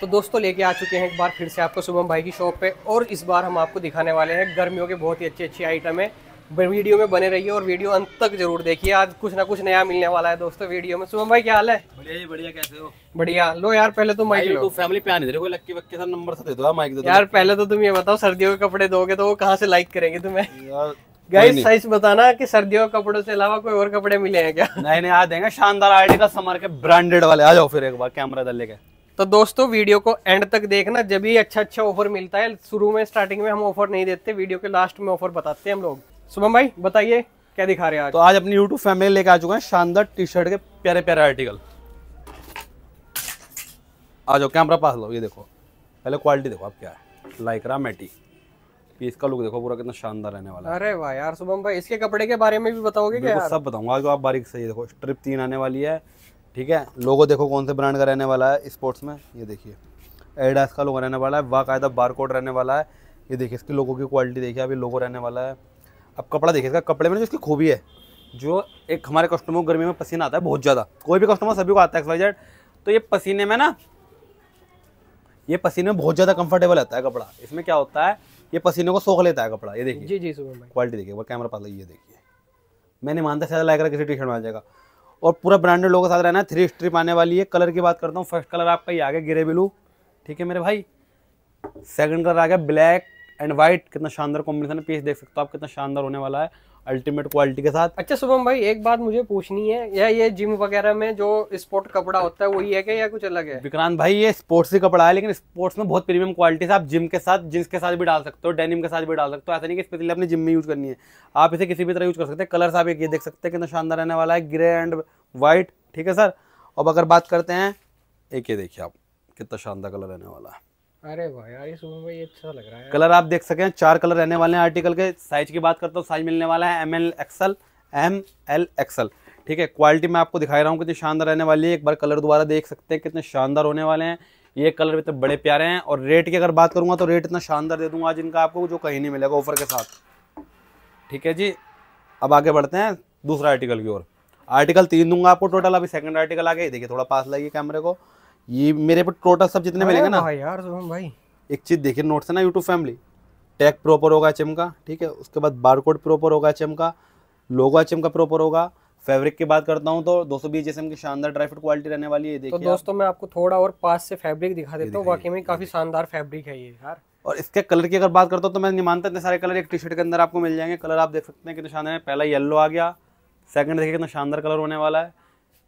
तो दोस्तों लेके आ चुके हैं एक बार फिर से आपको शुभम भाई की शॉप पे, और इस बार हम आपको दिखाने वाले हैं गर्मियों के बहुत ही अच्छी अच्छी आइटम है। वीडियो में बने रहिए और वीडियो अंत तक जरूर देखिए, आज कुछ ना कुछ नया मिलने वाला है दोस्तों वीडियो में। शुभम भाई क्या हाल है? बढ़िया जी बढ़िया, कैसे हो? बढ़िया। लो यार पहले तो माइक लो, फैमिली पे आने दे रहे, लक्की वक्की सब नंबर से दे दो माइक दो यार। पहले तो तुम ये बताओ सर्दियों के कपड़े दोगे तो वो कहाँ से लाइक करेंगे तुम्हें? गाइस साइज बताना कि सर्दियों के कपड़ों से अलावा कोई और कपड़े मिले हैं क्या? नहीं नहीं, आज देंगे शानदार आर्टिकल समर के ब्रांडेड वाले। आ जाओ फिर एक बार कैमरा दल लेके। तो दोस्तों वीडियो को एंड तक देखना, जब भी अच्छा अच्छा ऑफर मिलता है। शुरू में स्टार्टिंग में हम ऑफर नहीं देते, वीडियो के लास्ट में ऑफर बताते हैं हम लोग। शुभम भाई बताइए क्या दिखा रहे हैं आज? तो आज अपनी यूट्यूब फैमिली लेके आ चुके हैं शानदार टी शर्ट के प्यारे प्यारे आर्टिकल। आ जाओ कैमरा पास लो, ये देखो पहले क्वालिटी देखो आप क्या है, लाइक्रा मैटी पीस का लुक देखो पूरा कितना शानदार रहने वाला है। अरे वाह यार शुभम भाई, इसके कपड़े के बारे में भी बताओगे क्या? सब बताऊंगा आज आप बारीक से। ये देखो स्ट्रिप 3 आने वाली है, ठीक है। लोगो देखो कौन से ब्रांड का रहने वाला है स्पोर्ट्स में, ये देखिए एडिडास का लोगो रहने वाला है, बाकायदा बारकोड रहने वाला है। ये देखिए इसके लोगों की क्वालिटी देखिए, अभी लोगो रहने वाला है। अब कपड़ा देखिए इसका, कपड़े में जो इसकी खूबी है, जो एक हमारे कस्टमर को गर्मी में पसीना आता है बहुत ज़्यादा, कोई भी कस्टमर सभी को आता है XYZ, तो ये पसीने में ना, ये पसीने में बहुत ज़्यादा कंफर्टेबल आता है कपड़ा। इसमें क्या होता है ये पसीने को सोख लेता है कपड़ा। ये देखिए जी जी शुभम भाई क्वालिटी देखिए, वो कैमरा पास लगी, ये देखिए मैं नहीं मानता शायद लाइक्रा किसी टी शर्ट में आ जाएगा। और पूरा ब्रांडेड लोगों के साथ रहना है। 3 स्ट्रिप आने वाली है। कलर की बात करता हूँ, फर्स्ट कलर आपका ये आ गया ग्रे ब्लू, ठीक है मेरे भाई। सेकंड कलर आ गया ब्लैक एंड वाइट, कितना शानदार कॉम्बिनेशन है, पीस देख सकते हो आप कितना शानदार होने वाला है अल्टीमेट क्वालिटी के साथ। अच्छा शुभम भाई एक बात मुझे पूछनी है, या ये जिम वगैरह में जो स्पोर्ट कपड़ा होता है वही है क्या या कुछ अलग है? विक्रांत भाई ये स्पोर्ट्स ही कपड़ा है, लेकिन स्पोर्ट्स में बहुत प्रीमियम क्वालिटी से आप जिम के साथ, जींस के साथ भी डाल सकते हो, डेनिम के साथ भी डाल सकते हो। ऐसा नहीं कि स्पेशली अपने जिम में यूज करनी है, आप इसे किसी भी तरह यूज कर सकते हैं। कलर आप ये देख सकते हैं कितना शानदार रहने वाला है, ग्रे एंड वाइट, ठीक है सर। अब अगर बात करते हैं एक, ये देखिए आप कितना शानदार कलर रहने वाला है। अरे भाई यार ये सुबह भाई अच्छा लग रहा है। कलर आप देख सकें 4 कलर रहने वाले हैं आर्टिकल के। साइज की बात करता हूँ, साइज मिलने वाला है ML XL, ठीक है। क्वालिटी मैं आपको दिखा रहा हूँ कितनी शानदार रहने वाली है। एक बार कलर दोबारा देख सकते हैं कितने शानदार होने वाले हैं, ये कलर इतने बड़े प्यारे हैं। और रेट की अगर बात करूँगा तो रेट इतना शानदार दे दूँगा आज इनका आपको, जो कहीं नहीं मिलेगा ऑफर के साथ, ठीक है जी। अब आगे बढ़ते हैं दूसरा आर्टिकल की ओर। आर्टिकल 3 दूंगा आपको टोटल। अभी सेकंड आर्टिकल आ गया, देखिए थोड़ा पास लाइए कैमरे को। ये मेरे पर टोटल सब जितने मिलेंगे ना यार शुभम भाई, एक चीज देखिए नोट से ना, यूट्यूब फैमिली टैग प्रॉपर होगा H&M का, ठीक है। उसके बाद बारकोड प्रॉपर होगा H&M का, लोगो H&M का प्रॉपर होगा। फैब्रिक की बात करता हूँ तो 220 H&M की शानदार ड्राई फिट क्वालिटी रहने वाली है। देखिए तो दोस्तों मैं आपको थोड़ा और पास से फैब्रिक दिखा देता हूँ, वाकई में काफी शानदार फैब्रिक है ये यार। और इसके कलर की अगर बात करता हूँ तो मैं नहीं मानता इतने सारे कलर एक टी शर्ट के अंदर आपको मिल जाएंगे। कलर आप देख सकते हैं कितने शानदार है। पहला येलो आ गया, सेकंड देखिए कितना शानदार कलर होने वाला है।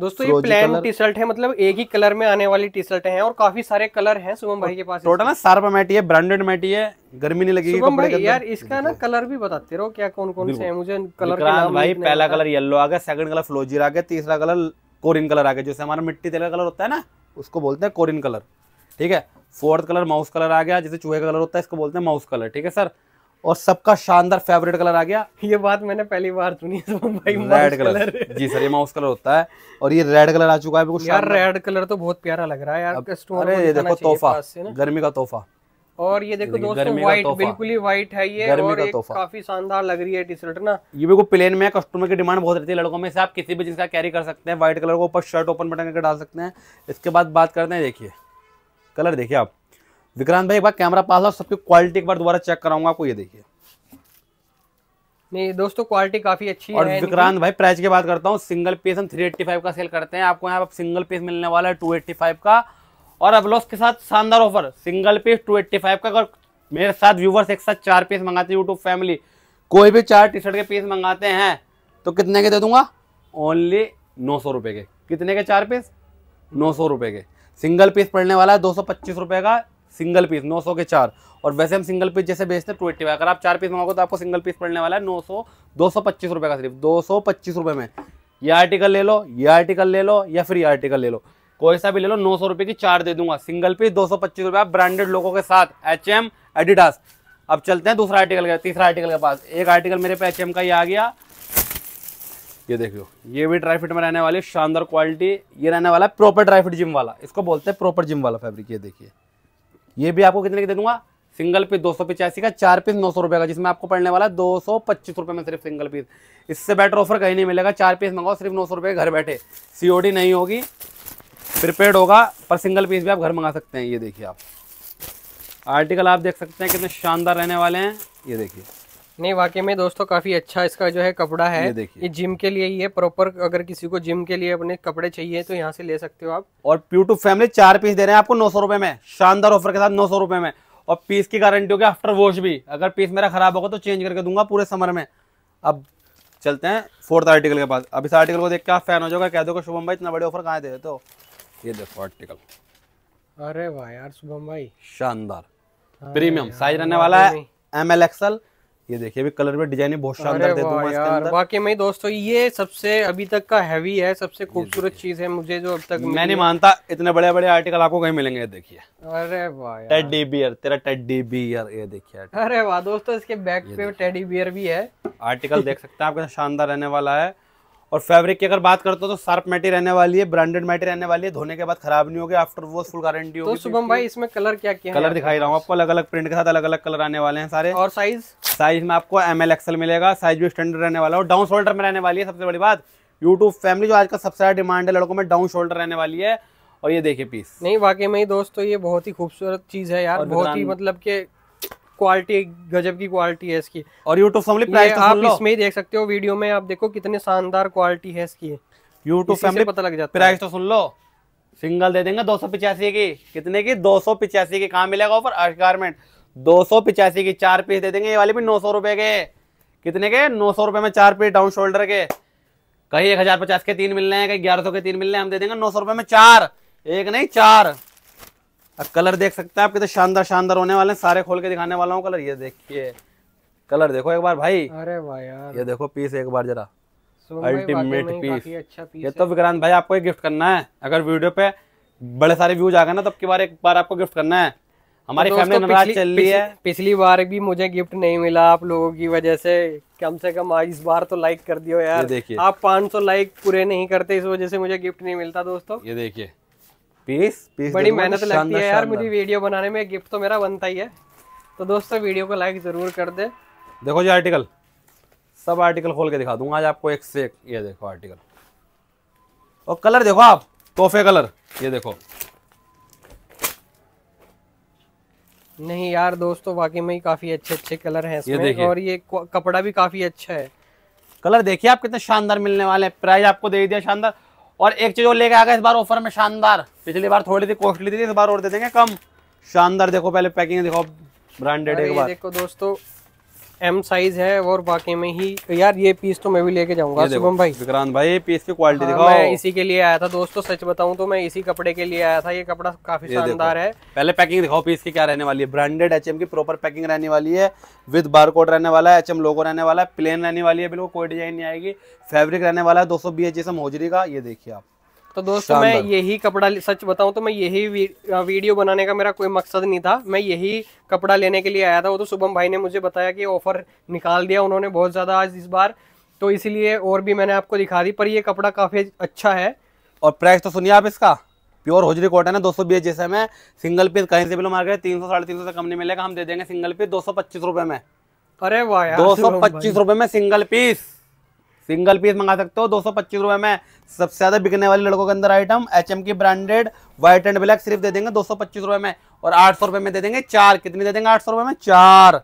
दोस्तों ये प्लेन टी शर्ट है, मतलब एक ही कलर में आने वाली टी शर्ट है और काफी सारे कलर हैं शुभम भाई के पास। टोटल ना 4 मैटी है, ब्रांडेड मैटी है, गर्मी नहीं लगेगी शुभम भाई यार। इसका ना कलर भी बताते रहो क्या कौन कौन से हैं, मुझे कलर के नाम भाई। पहला कलर येलो आ गया, सेकंड कलर फ्लोजीर आ गया, तीसरा कलर कोरिन कलर आ गया, जैसे हमारा मिट्टी तेल का कलर होता है ना उसको बोलते हैं कोरिन कलर, ठीक है। फोर्थ कलर माउस कलर आ गया, जैसे चूहे का कलर होता है इसको बोलते हैं माउस कलर, ठीक है सर। और सबका शानदार फेवरेट कलर आ गया, ये बात मैंने पहली बार सुनी है भाई, रेड कलर जी सर ये माउस कलर होता है। और ये रेड कलर आ चुका है यार, रेड कलर तो बहुत प्यारा लग रहा है यार कस्टमर। अरे ये देखो तोहफा, गर्मी का तोहफा। और ये देखो दोस्तों व्हाइट, बिल्कुल ही व्हाइट है ये, और एक काफी शानदार लग रही है टी शर्ट ना। ये बिल्कुल प्लेन में, कस्टमर की डिमांड बहुत रहती है लड़कों में, से आप किसी भी जिसका कैरी कर सकते हैं। व्हाइट कलर को ऊपर शर्ट ओपन बटन करके डाल सकते हैं। इसके बाद बात करते हैं, देखिए कलर देखिए आप। विक्रांत भाई एक बार कैमरा पास लाओ, सबकी क्वालिटी एक बार दोबारा चेक कराऊंगा आपको। ये देखिए नहीं दोस्तों क्वालिटी काफी अच्छी और है। विक्रांत भाई प्राइस की बात करता हूँ, सिंगल पीस हम 385 का सेल करते हैं। आपको यहाँ पर सिंगल पीस मिलने वाला है 285 का, और अब लॉस के साथ शानदार ऑफर सिंगल पीस 285 का। अगर मेरे साथ व्यूवर्स एक साथ 4 पीस मंगाते हैं यूट्यूब फैमिली, कोई भी 4 टी शर्ट के पीस मंगाते हैं तो कितने के दे दूंगा? ओनली 900 रुपये के। कितने के 4 पीस? 900 रुपये के। सिंगल पीस पड़ने वाला है 225 रुपये का, सिंगल पीस 900 के 4। और वैसे हम सिंगल पीस जैसे बेचते हैं 285, अगर आप 4 पीस मंगाओगे तो आपको सिंगल पीस पड़ने वाला है 225 रुपये का, सिर्फ 225 रुपये में। ये आर्टिकल ले लो, ये आर्टिकल ले लो, या फिर ये आर्टिकल ले लो, कोई सा भी ले लो, 900 रुपये की 4 दे दूंगा। सिंगल पीस 225 रुपये ब्रांडेड लोगों के साथ H&M एडिडास। अब चलते हैं दूसरा आर्टिकल के, तीसरा आर्टिकल के पास। एक आर्टिकल मेरे पे H&M का ये आ गया, ये देखियो, ये भी ड्राई फिट में रहने वाली शानदार क्वालिटी। ये रहने वाला प्रॉपर ड्राई फिट जिम वाला, इसको बोलते हैं प्रॉपर जिम वाला फैब्रिक। ये देखिए ये भी आपको कितने के दे दूंगा? सिंगल पीस 285 का, 4 पीस 900 रुपये का, जिसमें आपको पड़ने वाला 225 रुपये में सिर्फ सिंगल पीस। इससे बेटर ऑफर कहीं नहीं मिलेगा। 4 पीस मंगाओ सिर्फ 900 रुपये, घर बैठे, COD नहीं होगी। प्रीपेड होगा पर सिंगल पीस भी आप घर मंगा सकते हैं। ये देखिए आप आर्टिकल आप देख सकते हैं कितने शानदार रहने वाले हैं। ये देखिए नहीं वाकई में दोस्तों काफी अच्छा इसका जो है कपड़ा है। ये जिम के लिए ही है प्रॉपर, अगर किसी को जिम के लिए अपने कपड़े चाहिए तो यहाँ से ले सकते हो आप। और प्यूटू फैमिली 4 पीस दे रहे हैं आपको 900 रुपए में, शानदार ऑफर के साथ 900 रुपए में। और पीस की गारंटी होगी आफ्टर वॉश भी, अगर पीस मेरा खराब होगा तो चेंज करके दूंगा पूरे समर में। अब चलते हैं 4th आर्टिकल के पास। अब इस आर्टिकल को देख के आप फैन हो जाओगे, कह दोगे शुभम भाई इतना बड़े ऑफर कहाँ दे देते हो। ये देखो आर्टिकल, अरे वाह यार शुभम भाई शानदार प्रीमियम साइज रहने वाला है ML XL। ये देखिए भी कलर में डिजाइन बहुत शानदार दे दूंगा इसके अंदर। वाकई में दोस्तों ये सबसे अभी तक का हैवी है, सबसे खूबसूरत चीज है मुझे जो अब तक। मैं नहीं मानता इतने बड़े बड़े आर्टिकल आपको कहीं मिलेंगे। देखिए अरे वाह यार टेडी बियर, तेरा टेडी बियर। ये देखिए अरे वाह दोस्तों इसके बैक पे टेडी बियर भी है। आर्टिकल देख सकते हैं आप कितना शानदार रहने वाला है। और फैब्रिक की अगर बात करते हो तो शार्प मैटी रहने वाली है, ब्रांडेड मैटी रहने वाली है, धोने के बाद खराब नहीं होगी, आफ्टर वॉश फुल गारंटी होगी। तो शुभम भाई इसमें कलर क्या क्या कलर दिखाई रहा हूँ आपको, अलग अलग प्रिंट के साथ अलग अलग कलर आने वाले हैं सारे। और साइज में आपको ML XL मिलेगा, साइज भी स्टैंडर्ड रहने वाला है और डाउन शोल्डर में रहने वाली है। सबसे बड़ी बात यूट्यूब फैमिली जो आज का सबसे ज्यादा डिमांड है लड़कों में, डाउन शोल्डर रहने वाली है। और ये देखिए पीस नहीं वाकई में दोस्तों ये बहुत ही खूबसूरत चीज है यार, बहुत ही मतलब के क्वालिटी गजब की क्वालिटी है इसकी। और यूट्यूब फैमिली प्राइस तो आप इसमें ही देख सकते हो, वीडियो में आप देखो कितने शानदार क्वालिटी है इसकी। यूट्यूब फैमिली पता लग जाता है। प्राइस तो सुन लो, सिंगल दे देंगे 285 की। कितने की? 285 की। कहाँ मिलेगा ऑफर? अर्श गारमेंट 285 की 4 पीस दे देंगे। ये वाले भी 900 रुपए के। कितने के? 900 रुपए में 4 पीस डाउन शोल्डर के। कहीं 1050 के 3 मिलने हैं, कहीं 1100 के 3 मिलने हैं। हम दे देंगे 900 रुपए में 4, एक नहीं 4। कलर देख सकते हैं आप कितने शानदार शानदार होने वाले हैं। सारे खोल के दिखाने वाला हूँ कलर। ये देखिए कलर देखो एक बार भाई, अरे वाह यार। ये देखो पीस एक बार जरा, अल्टीमेट पीस। अच्छा पीस ये तो विक्रांत भाई आपको एक गिफ्ट करना है, अगर वीडियो पे बड़े सारे व्यूज आ गए ना तब की बार एक बार आपको गिफ्ट करना है। हमारी फैमिली नाराज चल रही है, पिछली बार भी मुझे गिफ्ट नहीं मिला आप लोगों की वजह से कम आज इस बार तो लाइक कर दियो यार। देखिए आप 500 लाइक पूरे नहीं करते, इस वजह से मुझे गिफ्ट नहीं मिलता दोस्तों। ये देखिए पीस बड़ी मेहनत लगती है यार मुझे वीडियो बनाने में, गिफ्ट तो मेरा बनता ही है। तो दोस्तों वीडियो को लाइक जरूर कर दे। देखो जी आर्टिकल, सब आर्टिकल खोल के दिखा दूंगा आज आपको एक से एक। ये देखो आर्टिकल और कलर देखो आप, तोहफे कलर। ये देखो नहीं यार दोस्तों वाकई में काफी अच्छे अच्छे कलर हैं इसमें। और ये कपड़ा भी काफी अच्छा है। कलर देखिए आप कितने शानदार मिलने वाले हैं। प्राइस आपको दे दिया शानदार। और एक चीज और लेके आ गए इस बार ऑफर में शानदार। पिछली बार थोड़ी सी कॉस्टली थी, इस बार और दे देंगे कम। शानदार देखो पहले पैकिंग देखो, ब्रांडेड एक बार। देखो दोस्तों M साइज है और बाकी में ही यार ये पीस तो मैं भी लेके जाऊंगा शुभम भाई। विक्रांत भाई पीस की क्वालिटी दिखाओ। मैं इसी के लिए आया था दोस्तों, सच बताऊं तो मैं इसी कपड़े के लिए आया था। ये कपड़ा काफी शानदार है। पहले पैकिंग दिखाओ पीस की क्या रहने वाली है। ब्रांडेड H&M की प्रॉपर पैकिंग रहने वाली है, विद बारकोड रहने वाला है, H&M लोगो रहने वाला है, प्लेन रहने वाली है, बिल्कुल कोई डिजाइन नहीं आएगी। फैब्रिक रहने वाला है 220 GSM होजरी का। ये देखिए आप। तो दोस्तों मैं यही कपड़ा, सच बताऊं तो मैं यही वीडियो बनाने का मेरा कोई मकसद नहीं था, मैं यही कपड़ा लेने के लिए आया था। वो तो शुभम भाई ने मुझे बताया कि ऑफर निकाल दिया उन्होंने बहुत ज़्यादा आज इस बार, तो इसीलिए और भी मैंने आपको दिखा दी। पर ये कपड़ा काफ़ी अच्छा है। और प्राइस तो सुनिए आप इसका, प्योर होजरी कॉटन है 220 GSM है, सिंगल पीस कहीं से भी लो मार्केट 300 साढ़े 300 से कम नहीं मिलेगा। हम दे देंगे सिंगल पीस 225 रुपये में। अरे वाह यार 225 रुपये में सिंगल पीस। सिंगल पीस मंगा सकते हो 225 रुपए में। सबसे ज्यादा बिकने वाले लड़कों के अंदर आइटम H&M की ब्रांडेड व्हाइट एंड ब्लैक सिर्फ दे देंगे 225 रुपए में। और 800 रुपए में दे देंगे 4। कितने दे देंगे? 800 रुपए में 4।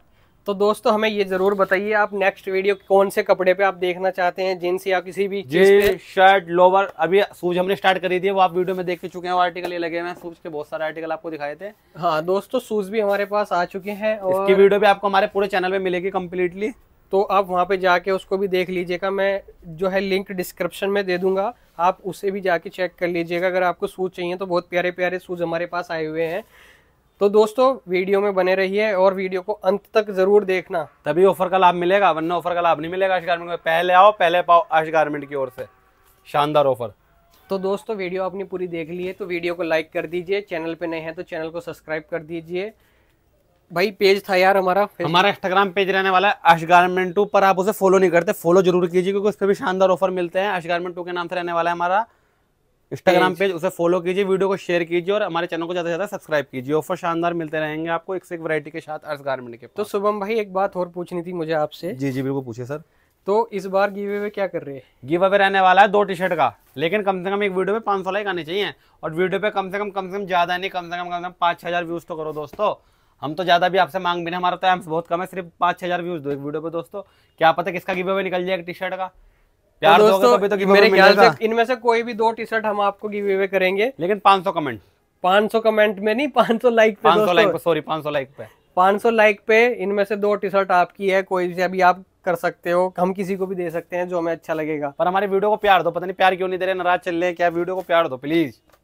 तो दोस्तों हमें ये जरूर बताइए आप नेक्स्ट वीडियो कौन से कपड़े पे आप देखना चाहते हैं, जींस या किसी भी चीज, शर्ट लोवर। अभी सूज हमने स्टार्ट करी थी, वो आप वीडियो में देख के चुके हैं। आर्टिकल ये लगे हुए हैं सूज के, बहुत सारे आर्टिकल आपको दिखाए थे। हाँ दोस्तों सूज भी हमारे पास आ चुके हैं और इसकी वीडियो भी आपको हमारे पूरे चैनल में मिलेगी कम्प्लीटली, तो आप वहाँ पे जाके उसको भी देख लीजिएगा। मैं जो है लिंक डिस्क्रिप्शन में दे दूंगा, आप उसे भी जाके चेक कर लीजिएगा अगर आपको शूज़ चाहिए तो। बहुत प्यारे प्यारे शूज़ हमारे पास आए हुए हैं। तो दोस्तों वीडियो में बने रहिए और वीडियो को अंत तक ज़रूर देखना, तभी ऑफर का लाभ मिलेगा, वरना ऑफर का लाभ नहीं मिलेगा। अर्श गारमेंट में पहले आओ पहले पाओ, अर्श गारमेंट की ओर से शानदार ऑफर। तो दोस्तों वीडियो आपने पूरी देख ली है तो वीडियो को लाइक कर दीजिए, चैनल पर नए हैं तो चैनल को सब्सक्राइब कर दीजिए। भाई पेज था यार हमारा इंस्टाग्राम पेज रहने वाला है अर्श गारमेंट 2, पर आप उसे फॉलो नहीं करते, फॉलो जरूर कीजिए क्योंकि उस पर भी शानदार ऑफर मिलते हैं। अर्श गारमेंट 2 के नाम से रहने वाला है हमारा इंस्टाग्राम पेज, उसे फॉलो कीजिए, वीडियो को शेयर कीजिए और हमारे चैनल को ज्यादा से ज्यादा सब्सक्राइब कीजिए। ऑफर शानदार मिलते रहेंगे आपको एक से एक वैरायटी के साथ अर्श गारमेंट के। तो शुभम भाई एक बात और पूछनी थी मुझे आपसे। जी जी बिल्कुल पूछिए सर। तो इस बार गिव अवे क्या कर रहे हैं? गिव अवे रहने वाला है 2 टी-शर्ट का, लेकिन कम से कम एक वीडियो पे 500 लाइक आने चाहिए और वीडियो पे कम से कम ज़्यादा नहीं, कम से कम 5-6 हज़ार व्यूज़ तो करो दोस्तों। हम तो ज़्यादा भी आपसे मांग भी नहीं, हमारा तो एम्स बहुत कम है, सिर्फ 5-6 हज़ार व्यूज़ दो एक वीडियो पे दोस्तों। क्या पता किसका गिव अवे निकल जाए एक टी शर्ट का। प्यार दोस्तों, मेरे ख्याल से इनमें से कोई भी 2 टी-शर्ट हम आपको गिव अवे करेंगे, लेकिन 500 कमेंट, 500 कमेंट में नहीं, 500 लाइक पे, 500 लाइक पे, सॉरी 500 लाइक पे, 500 लाइक पे इनमें से 2 टी-शर्ट आपकी है। कोई से अभी आप कर सकते हो, हम किसी को भी दे सकते हैं जो हमें अच्छा लगेगा। पर हमारे वीडियो को प्यार दो, पता नहीं प्यार क्यों नहीं दे रहे, नाराज चल रहे क्या? वीडियो को प्यार दो प्लीज।